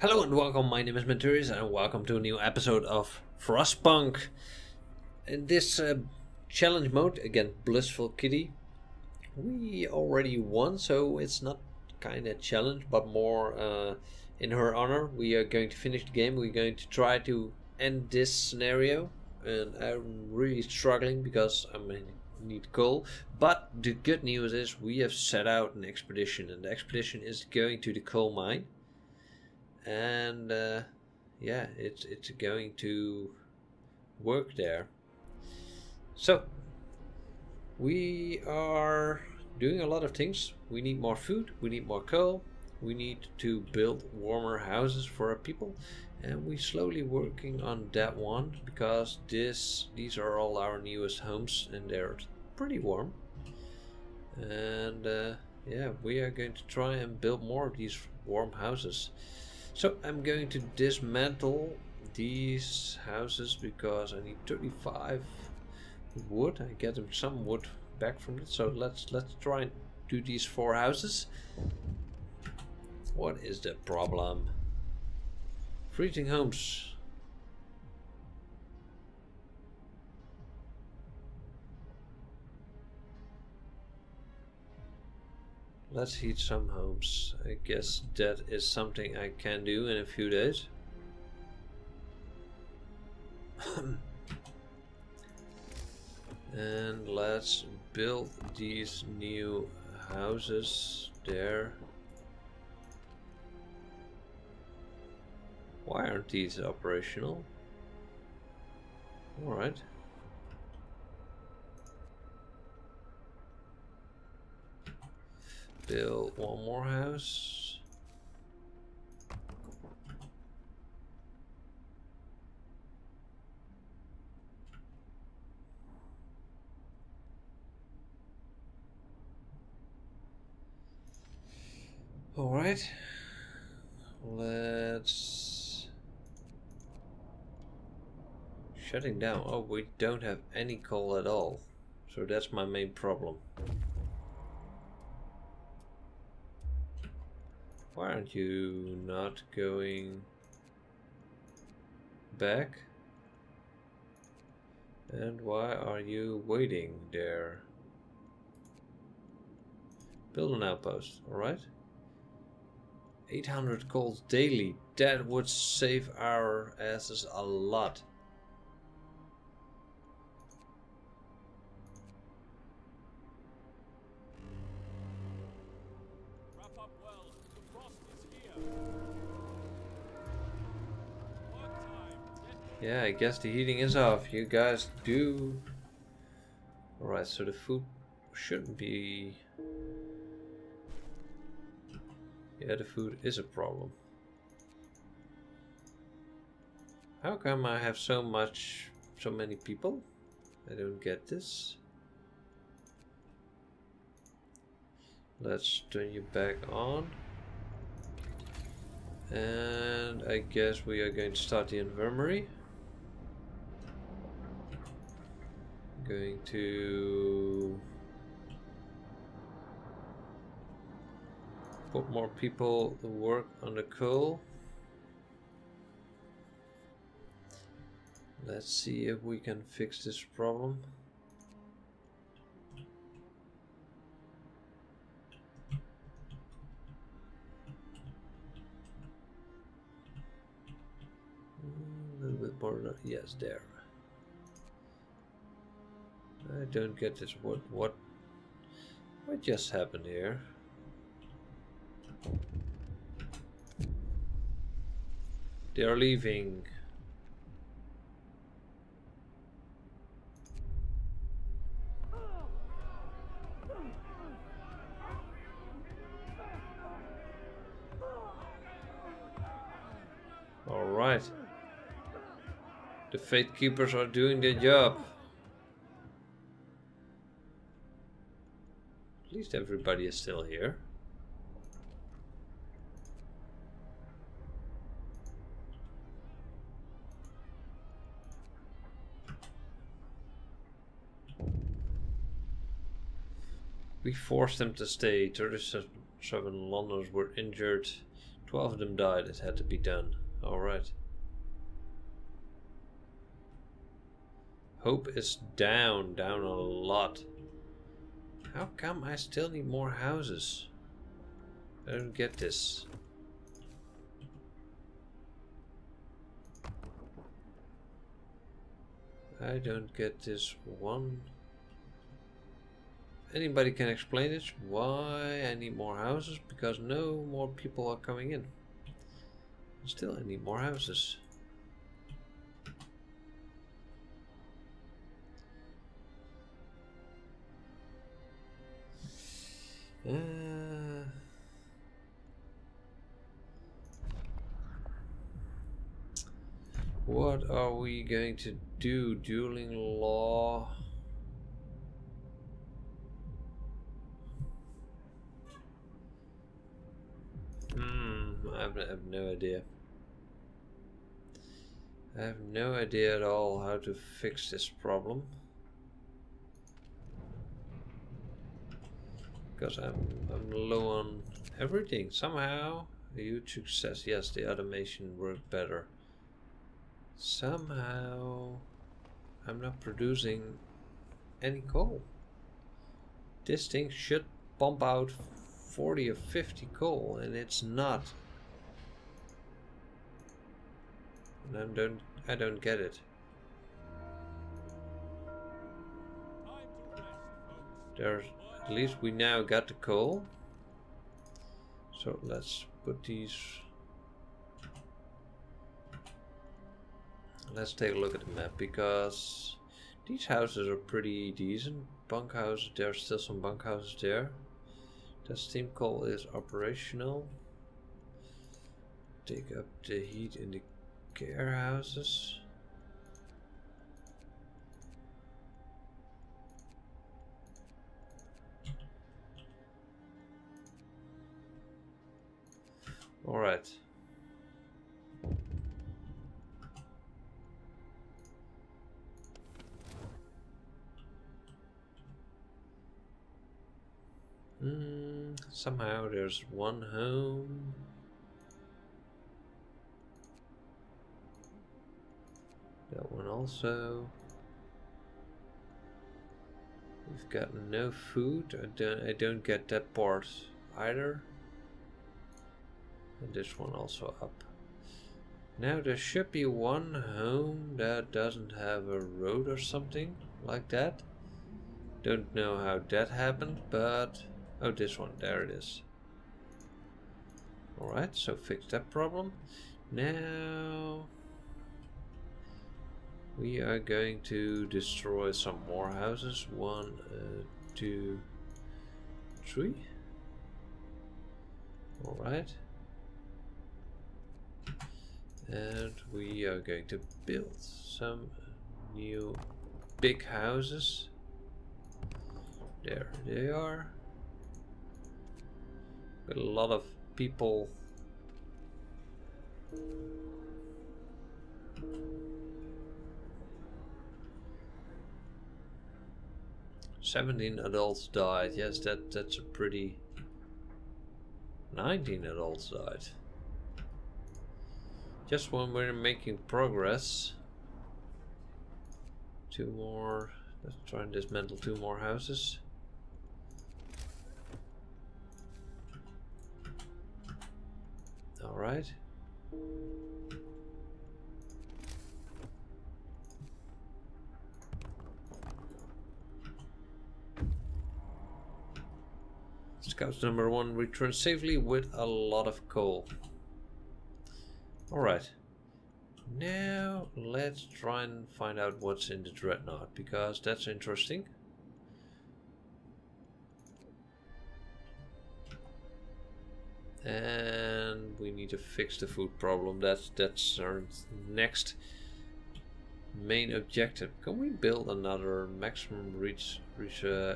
Hello and welcome, my name is Menturius and welcome to a new episode of Frostpunk. In this challenge mode, again, Blissful Kitty, we already won, so it's not kind of challenge, but more in her honor. We are going to finish the game, we're going to try to end this scenario, and I'm really struggling because I'm in need coal, but the good news is we have set out an expedition, and the expedition is going to the coal mine. And yeah, it's going to work there. So we are doing a lot of things. We need more food, we need more coal, we need to build warmer houses for our people, and we're slowly working on that one because these are all our newest homes and they're pretty warm. And yeah, we are going to try and build more of these warm houses. So I'm going to dismantle these houses because I need 35 wood. I get some wood back from it. So let's try and do these 4 houses. What is the problem? Freezing homes. Let's heat some homes. I guess that is something I can do in a few days. And let's build these new houses there. Why aren't these operational? Alright. Build one more house. All right, let's shutting down. Oh, we don't have any coal at all, so that's my main problem. Why aren't you not going back? And why are you waiting there? Build an outpost, alright? 800 coal daily, that would save our asses a lot. Yeah, I guess the heating is off. You guys do. Alright, so the food shouldn't be... Yeah, the food is a problem. How come I have so many people? I don't get this. Let's turn you back on. And I guess we are going to start the infirmary. Going to put more people to work on the coal. Let's see if we can fix this problem. A little bit more, yes, there. I don't get this. What just happened here? They are leaving. All right. The Fate Keepers are doing their job. At least everybody is still here. We forced them to stay. 37 Londoners were injured 12 of them died. It had to be done. Alright. Hope is down. Down a lot. How come I still need more houses? I don't get this. I don't get this one. If anybody can explain it, why I need more houses, because no more people are coming in. Still, I need more houses. What are we going to do? Dueling law. I have no idea. I have no idea at all how to fix this problem. Because I'm low on everything. Somehow, a huge success. Yes, the automation worked better. Somehow, I'm not producing any coal. This thing should pump out 40 or 50 coal, and it's not. And I don't get it. There's, at least we now got the coal. So let's put these. Let's take a look at the map, because these houses are pretty decent. Bunkhouses, there's still some bunkhouses there. The steam coal is operational. Take up the heat in the care houses. All right. Somehow there's one home. That one also. We've got no food. I don't get that part either. And this one also up. Now there should be one home that doesn't have a road or something like that. Don't know how that happened, but... Oh, this one. There it is. Alright, so fix that problem. Now... we are going to destroy some more houses. 1, 2, 3. Alright. And we are going to build some new big houses. There they are. Got a lot of people. Seventeen adults died. Yes, that's a pretty... 19 adults died. Just when we're making progress. 2 more. Let's try and dismantle 2 more houses. All right. Scout number 1 returned safely with a lot of coal. Alright. Now let's try and find out what's in the dreadnought, because that's interesting. And we need to fix the food problem. That's our next main objective. Can we build another maximum reach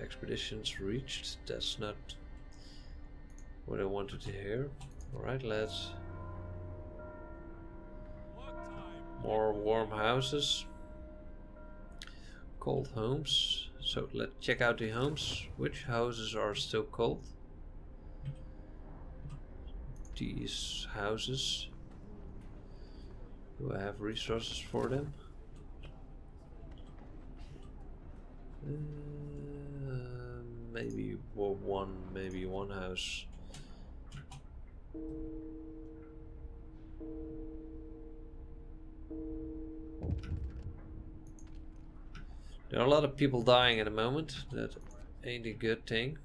expeditions reached? That's not what I wanted to hear. Alright, let's... more warm houses. Cold homes. So let's check out the homes. Which houses are still cold? these houses. Do I have resources for them? Maybe one, house. There are a lot of people dying at the moment. That ain't a good thing.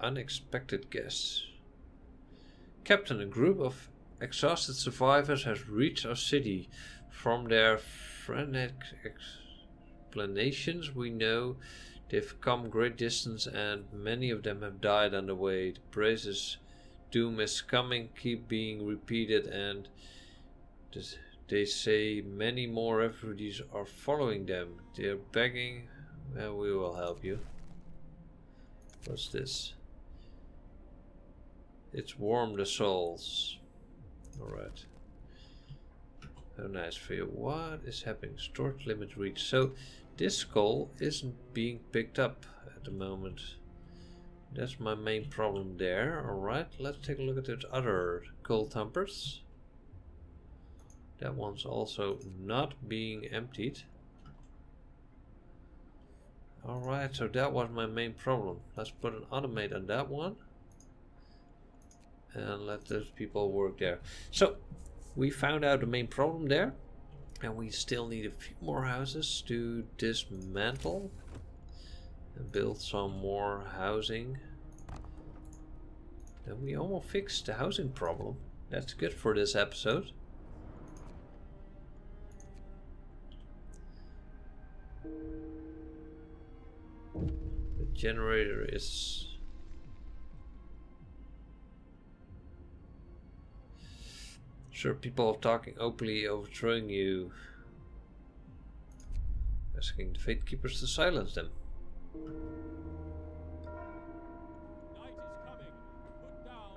Unexpected guests. Captain, a group of exhausted survivors has reached our city. From their frantic explanations, we know they've come great distance and many of them have died on the way. The praises doom is coming keep being repeated, and they say many more refugees are following them. They're begging, well, we will help you. What's this? It's warm the souls. Alright. How nice for you. What is happening? Storage limit reached. So this skull isn't being picked up at the moment. That's my main problem there. Alright, let's take a look at the other gold thumpers. That one's also not being emptied. Alright, so that was my main problem. Let's put an automate on that one. And let those people work there. So we found out the main problem there, and we still need a few more houses to dismantle and build some more housing. Then we almost fixed the housing problem. That's good for this episode. The generator is... Sure, people are talking openly, overthrowing you, asking the Fate Keepers to silence them. Night is coming. Put down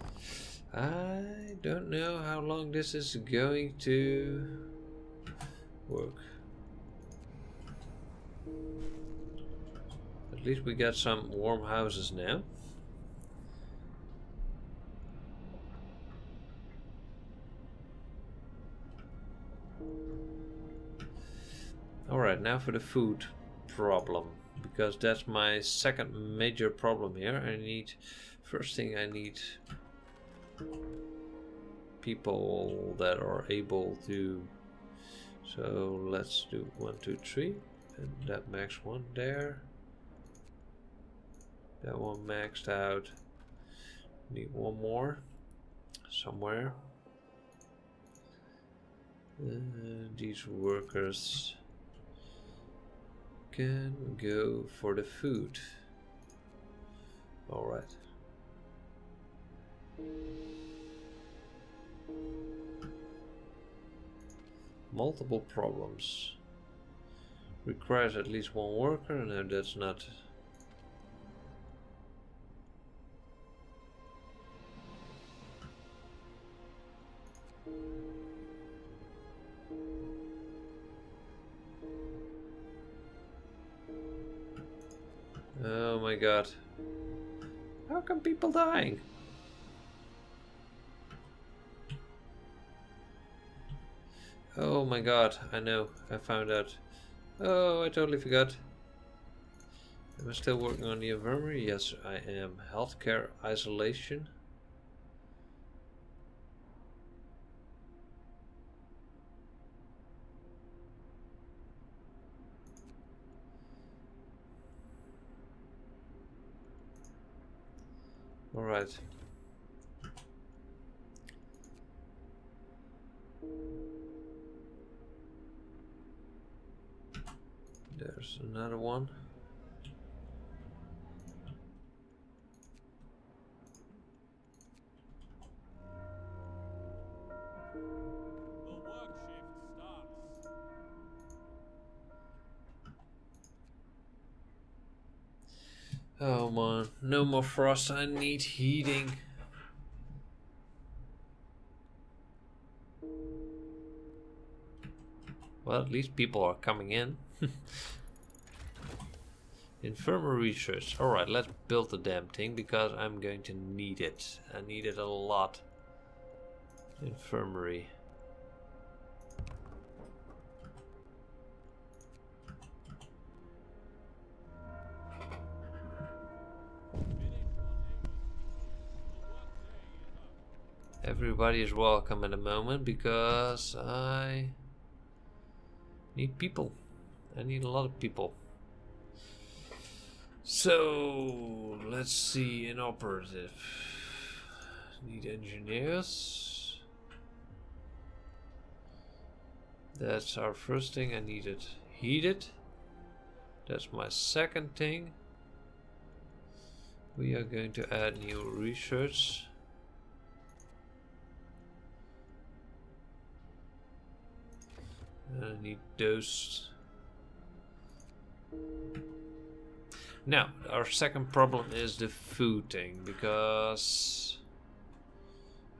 your tools. I don't know how long this is going to work. At least we got some warm houses now. Alright, now for the food problem, because that's my second major problem here. I need, first thing I need people that are able to, so let's do 1, 2, 3, and that max one there, that one maxed out, need one more somewhere. These workers can go for the food. All right. Multiple problems. Requires at least one worker. No, that's not. Oh my god. How come people dying? Oh my god, I know, I found out. Oh, I totally forgot. Am I still working on the infirmary? Yes, I am. Healthcare isolation. Alright. There's another one. No more frost, I need heating. Well, at least people are coming in. Infirmary research. Alright, let's build the damn thing because I'm going to need it. I need it a lot. Infirmary. Everybody is welcome at the moment because I need people. I need a lot of people. So let's see, an operative. Need engineers. That's our first thing. I need it heated. That's my second thing. We are going to add new research. I need those. Now, our second problem is the food thing, because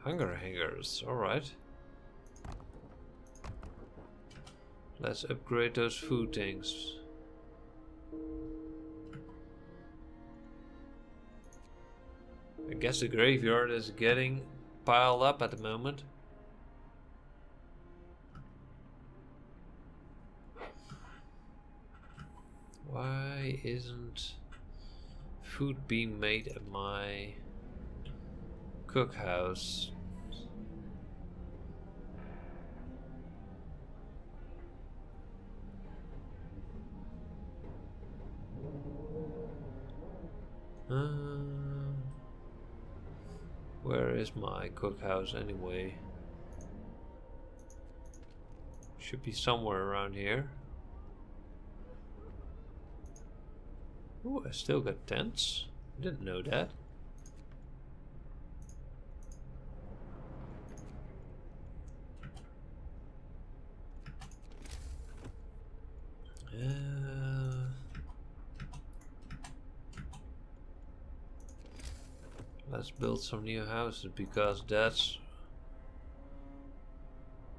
hunger hangers, alright. Let's upgrade those food things. I guess the graveyard is getting piled up at the moment. Why isn't food being made at my cookhouse? Where is my cookhouse anyway? Should be somewhere around here. Ooh, I still got tents. Didn't know that. Let's build some new houses because that's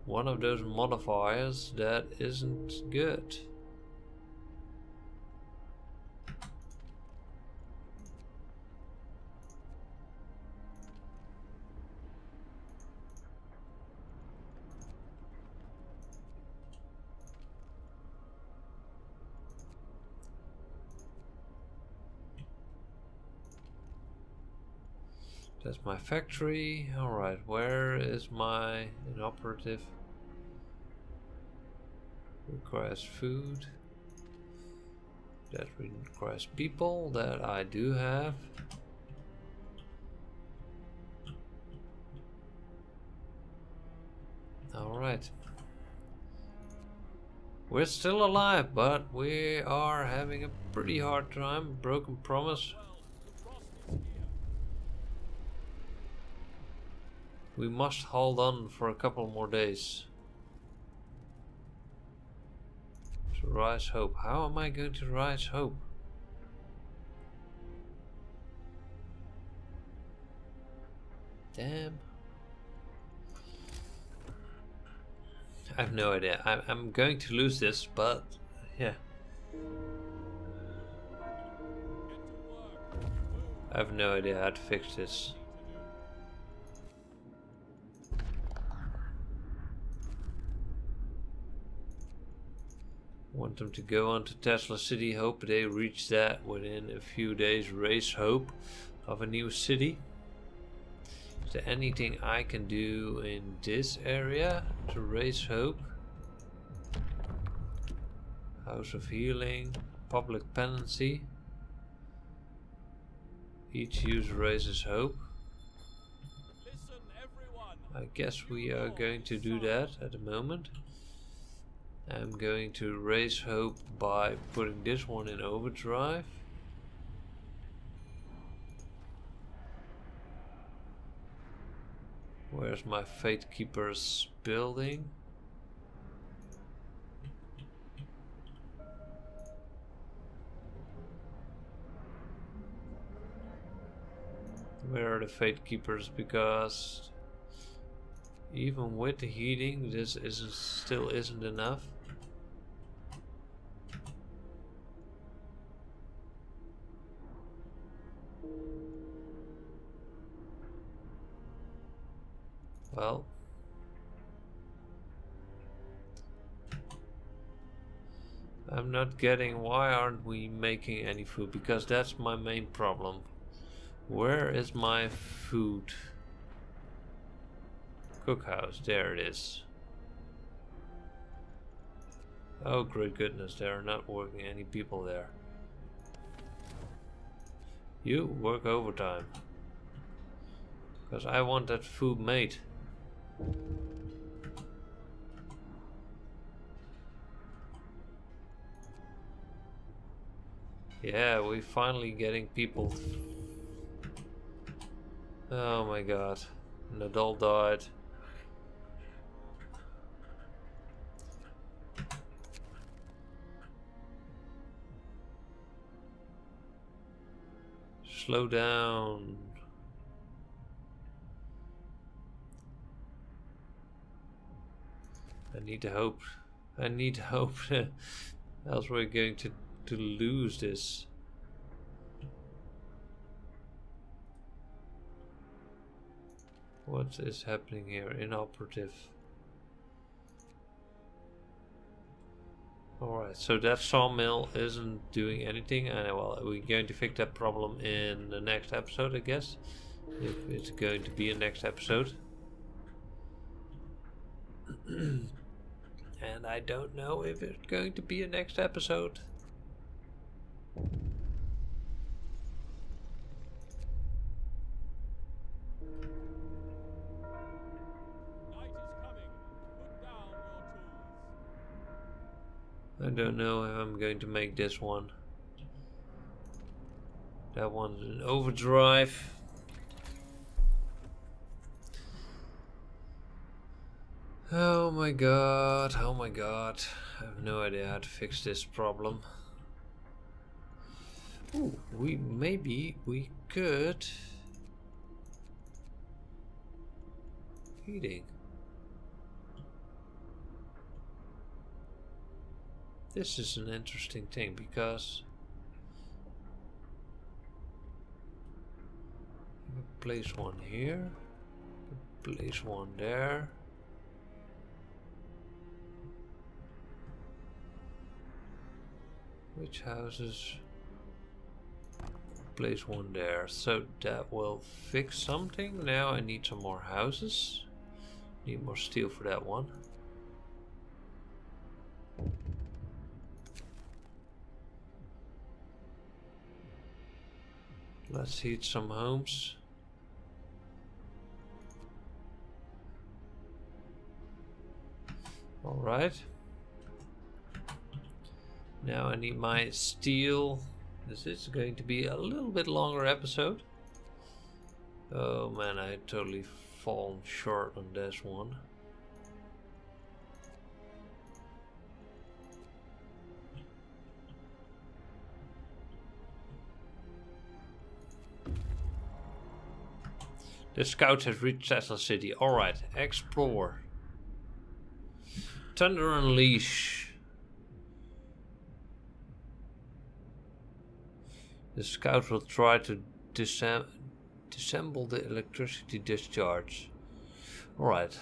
one of those modifiers that isn't good. That's my factory. Alright, where is my inoperative? Requires food. That requires people that I do have. Alright. We're still alive, but we are having a pretty hard time. Broken promise. We must hold on for a couple more days. To rise hope. How am I going to rise hope? Damn. I have no idea. I'm going to lose this, but yeah. I have no idea how to fix this. Want them to go on to Tesla City, hope they reach that within a few days, raise hope of a new city. Is there anything I can do in this area to raise hope? House of Healing, Public Penancy. Each use raises hope. Listen, everyone. I guess we are going to do that at the moment. I'm going to raise hope by putting this one in overdrive. Where's my Fate Keepers building? the Fate Keepers, because even with the heating, this still isn't enough. Well, I'm not getting why aren't we making any food, because that's my main problem. Where is my food? Cookhouse, there it is. Oh great goodness, there are not working any people there. You work overtime, because I want that food made. Yeah, we're finally getting people. Oh my god, an adult died. Slow down. I need to hope. I need to hope, else we're going to lose this. What is happening here? Inoperative. Alright, so that sawmill isn't doing anything, and well, we're going to fix that problem in the next episode, I guess. If it's going to be a next episode. And I don't know if it's going to be a next episode. I don't know if I'm going to make this one. That one's an overdrive. Oh my god, oh my god. I have no idea how to fix this problem. Ooh, maybe we could... Heating. This is an interesting thing, because you place one here, place one there. Which houses? Place one there, so that will fix something. Now I need some more houses. Need more steel for that one. Let's heat some homes. All right. Now I need my steel. This is going to be a little bit longer episode. Oh man, I totally fallen short on this one. The scouts have reached Tesla City. Alright, explore. Thunder Unleash. The scouts will try to disassemble the electricity discharge. Alright.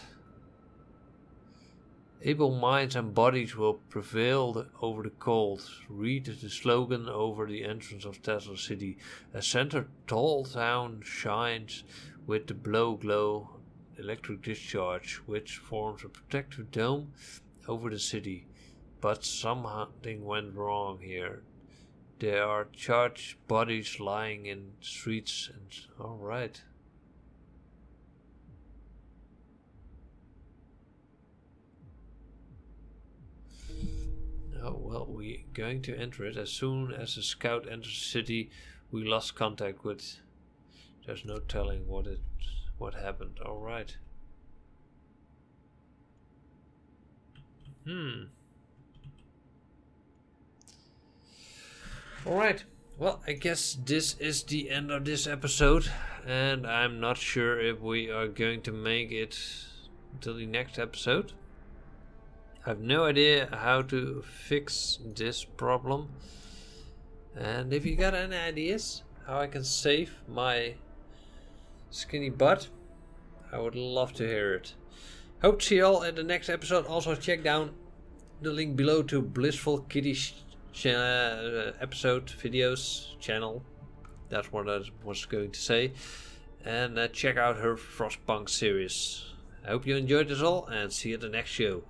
Able minds and bodies will prevail over the cold. Read the slogan over the entrance of Tesla City. A center tall town shines with the blow glow electric discharge, which forms a protective dome over the city. But something went wrong here. There are charged bodies lying in streets and... Alright. Oh well, we're going to enter it. As soon as the scout enters the city, we lost contact with... There's no telling what happened. All right. All right. Well, I guess this is the end of this episode, and I'm not sure if we are going to make it till the next episode. I have no idea how to fix this problem, and if you got any ideas how I can save my skinny butt, I would love to hear it. Hope to see you all in the next episode. Also check down the link below to Blissful Kitty's episode, videos, channel. That's what I was going to say. And check out her Frostpunk series. I hope you enjoyed this all, and see you at the next show.